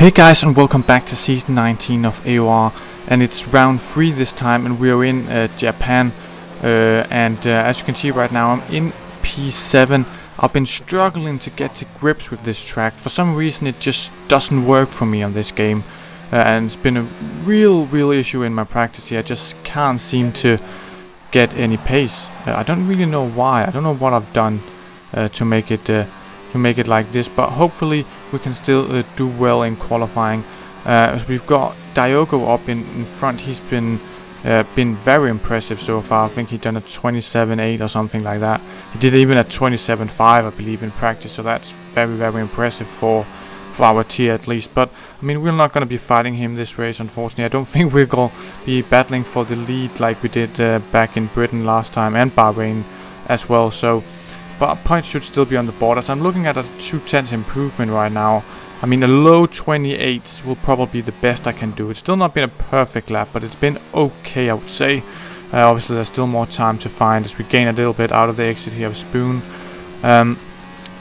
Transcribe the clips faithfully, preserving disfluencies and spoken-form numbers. Hey guys, and welcome back to season nineteen of A O R, and it's round three this time, and we are in uh, Japan, uh, and uh, as you can see right now I'm in P seven. I've been struggling to get to grips with this track. For some reason it just doesn't work for me on this game, uh, and it's been a real real issue in my practice here. I just can't seem to get any pace. uh, I don't really know why. I don't know what I've done uh, to make it uh, to make it like this, but hopefully we can still uh, do well in qualifying. Uh, as we've got Diogo up in, in front. He's been uh, been very impressive so far. I think he's done a twenty-seven eight or something like that. He did even a twenty-seven five, I believe, in practice, so that's very very impressive for for our tier at least. But I mean, we're not going to be fighting him this race, unfortunately. I don't think we're going to be battling for the lead like we did uh, back in Britain last time, and Bahrain as well. So but points should still be on the board, as I'm looking at a two tenths improvement right now. I mean, a low twenty-eight will probably be the best I can do. It's still not been a perfect lap, but it's been okay, I would say. Uh, obviously, there's still more time to find as we gain a little bit out of the exit here of Spoon. Um,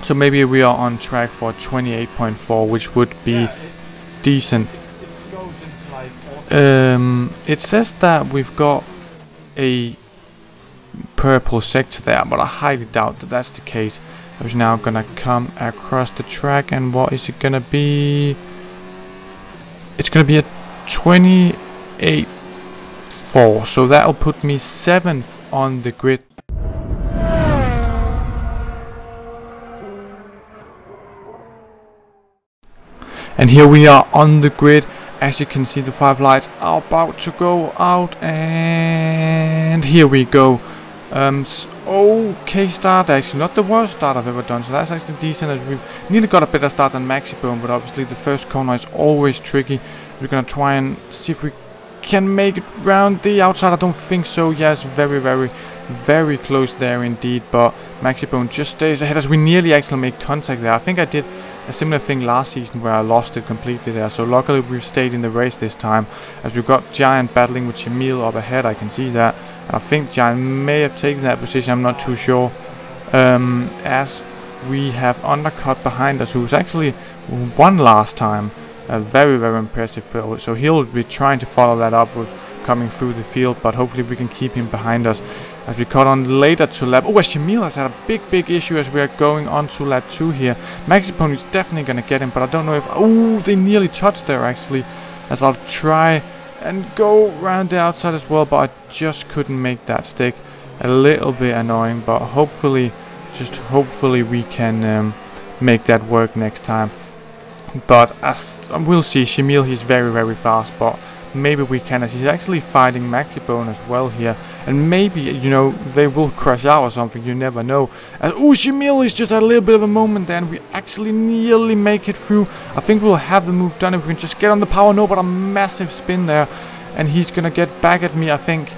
so maybe we are on track for twenty-eight point four, which would be yeah, it, decent. It, it, um, it says that we've got a purple sector there, but I highly doubt that that's the case. I was now gonna come across the track, and what is it gonna be? It's gonna be a twenty-eight four, so that'll put me seventh on the grid. And here we are on the grid. As you can see, the five lights are about to go out, and here we go. Um, okay start, actually not the worst start I've ever done, so that's actually decent, as we've nearly got a better start than Maxibon, but obviously the first corner is always tricky. We're gonna try and see if we can make it round the outside. I don't think so. Yes, very very very close there indeed, but Maxibon just stays ahead as we nearly actually make contact there. I think I did a similar thing last season where I lost it completely there, so luckily we've stayed in the race this time, as we've got Giant battling with Shamil up ahead. I can see that, and I think Giant may have taken that position, I'm not too sure. Um, as we have Undercut behind us, who's actually won last time, a very very impressive throw, so he'll be trying to follow that up with coming through the field, but hopefully we can keep him behind us as we cut on later to lap. Oh, Shamil has had a big big issue as we are going on to lap two here. Maxipone is definitely going to get him, but I don't know if... Oh, they nearly touched there actually, as I'll try and go round the outside as well, but I just couldn't make that stick. A little bit annoying, but hopefully, just hopefully we can um, make that work next time. But as we'll see, Shamil, he's very very fast, but maybe we can, as he's actually fighting Maxibon as well here, and maybe, you know, they will crash out or something, you never know. And Oushi Mille is just had a little bit of a moment there, and we actually nearly make it through. I think we'll have the move done if we can just get on the power. No, but a massive spin there, and he's gonna get back at me, I think.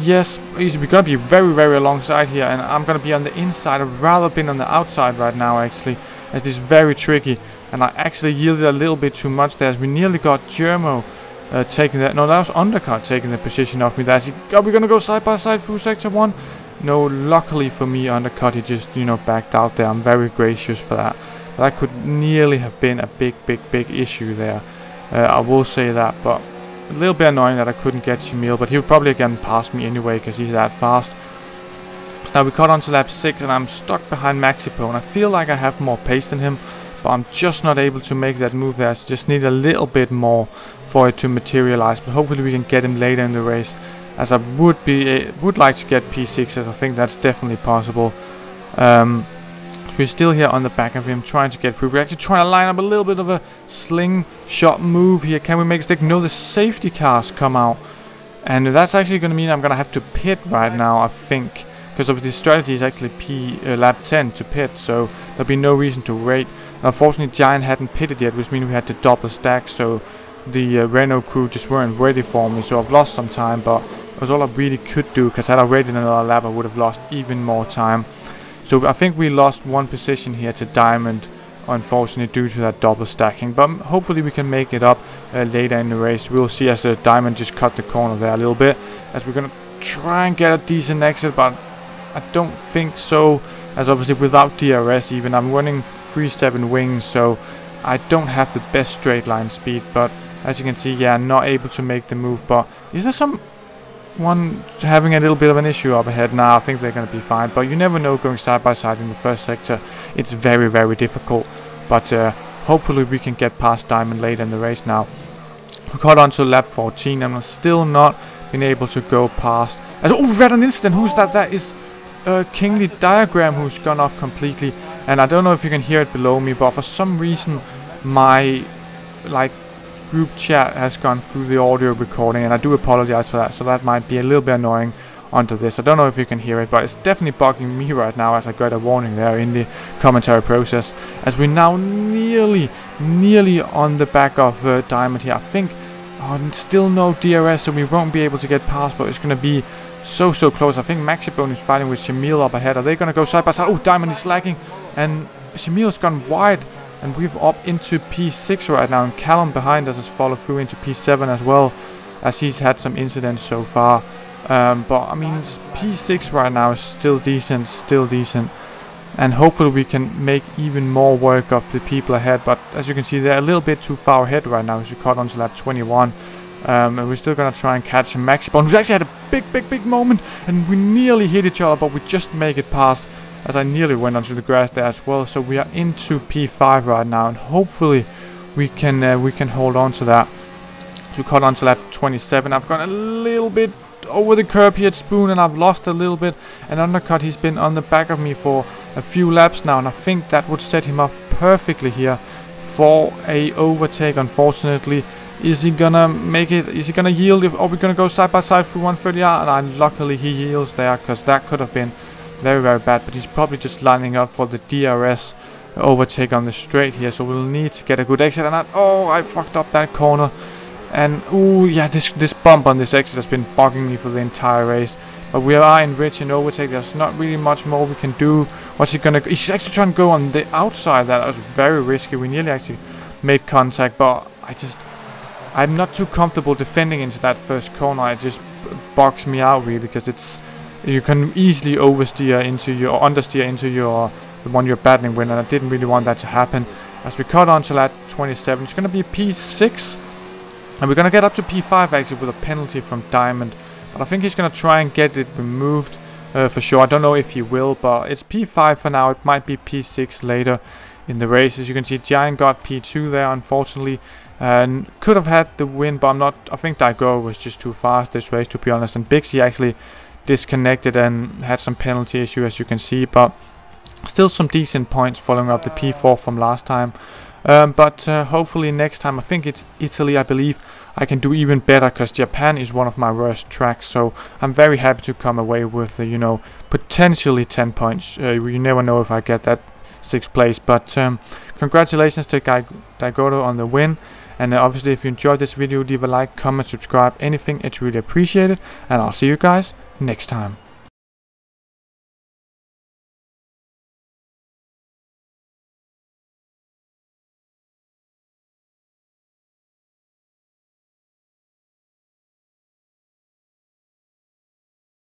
Yes, he's gonna be very very alongside here, and I'm gonna be on the inside. I've rather been on the outside right now actually, as this is very tricky, and I actually yielded a little bit too much there, as we nearly got Germo Uh, taking that. No, that was Undercut taking the position off me. That's he, are we gonna go side by side through sector one? No, luckily for me, Undercut, he just, you know, backed out there. I'm very gracious for that. That could nearly have been a big big big issue there, uh, I will say that, but a little bit annoying that I couldn't get Shamil, but he would probably again pass me anyway because he's that fast. So now we cut on to lap six, and I'm stuck behind Maxipo, and I feel like I have more pace than him, but I'm just not able to make that move there. I just need a little bit more for it to materialize, but hopefully we can get him later in the race, as I would be uh, would like to get P six, as I think that's definitely possible. Um, so we're still here on the back of him, trying to get through. We're actually trying to line up a little bit of a slingshot move here. Can we make a stick? No, the safety cars come out, and that's actually going to mean I'm going to have to pit right now, I think, because of the strategy is actually P uh, lap ten to pit, so there'll be no reason to wait. Unfortunately, Giant hadn't pitted yet, which means we had to double stack, so the uh, Renault crew just weren't ready for me, so I've lost some time, but it was all I really could do, because had I waited another lap I would have lost even more time. So I think we lost one position here to Diamond, unfortunately, due to that double stacking, but hopefully we can make it up uh, later in the race. We'll see, as uh, Diamond just cut the corner there a little bit, as we're gonna try and get a decent exit, but I don't think so, as obviously without D R S even I'm running three seven wings, so I don't have the best straight line speed, but as you can see, yeah, not able to make the move. But is there someone having a little bit of an issue up ahead? Now, I think they're going to be fine, but you never know going side by side in the first sector. It's very, very difficult, but uh, hopefully we can get past Diamond late in the race now. We caught on to lap fourteen and I'm still not been able to go past. Oh, we've had an incident. Who's that? That is uh, Kingly Diagram, who's gone off completely. And I don't know if you can hear it below me, but for some reason my like group chat has gone through the audio recording, and I do apologize for that. So that might be a little bit annoying onto this. I don't know if you can hear it, but it's definitely bugging me right now as I got a warning there in the commentary process. As we're now nearly, nearly on the back of uh, Diamond here. I think oh, still no D R S, so we won't be able to get past, but it's going to be so, so close. I think Maxibon is fighting with Shamil up ahead. Are they going to go side by side? Oh, Diamond is lagging, and Shamil's gone wide, and we've up into P six right now, and Callum behind us has followed through into P seven as well, as he's had some incidents so far. Um, but I mean, P six right now is still decent, still decent, and hopefully we can make even more work of the people ahead. But as you can see, they're a little bit too far ahead right now, as you caught on to lap twenty-one, um, and we're still going to try and catch Maxibon, who's actually had a big, big, big moment, and we nearly hit each other, but we just make it past, as I nearly went onto the grass there as well. So we are into P five right now, and hopefully we can uh, we can hold on to that. So we caught on to lap twenty-seven, I've gone a little bit over the curb here at Spoon, and I've lost a little bit, and Undercut, he's been on the back of me for a few laps now, and I think that would set him up perfectly here for a overtake. Unfortunately, is he gonna make it? Is he gonna yield? If, are we gonna go side by side through one thirty R? And I, luckily he yields there, because that could have been very, very bad. But he's probably just lining up for the D R S overtake on the straight here, so we'll need to get a good exit. And I, oh, I fucked up that corner. And oh yeah, this this bump on this exit has been bugging me for the entire race. But we are in rich and overtake. There's not really much more we can do. What's he gonna? He's actually trying to go on the outside. That was very risky. We nearly actually made contact, but I just I'm not too comfortable defending into that first corner. It just bugs me out really, because it's you can easily oversteer into your understeer into your the one you're battling with, and I didn't really want that to happen. As we cut on to lap twenty-seven, it's gonna be P six. And we're going to get up to P five actually with a penalty from Diamond. But I think he's going to try and get it removed uh, for sure. I don't know if he will, but it's P five for now. It might be P six later in the race. As you can see, Giant got P two there, unfortunately. And could have had the win, but I'm not... I think Daigo was just too fast this race, to be honest. And Bixie actually disconnected and had some penalty issue, as you can see. But still some decent points following up the P four from last time. Um, but uh, hopefully next time, I think it's Italy, I believe, I can do even better, because Japan is one of my worst tracks. So I'm very happy to come away with, uh, you know, potentially ten points. Uh, you never know if I get that sixth place. But um, congratulations to Guy Daigoto on the win. And uh, obviously, if you enjoyed this video, leave a like, comment, subscribe, anything. It's really appreciated. And I'll see you guys next time.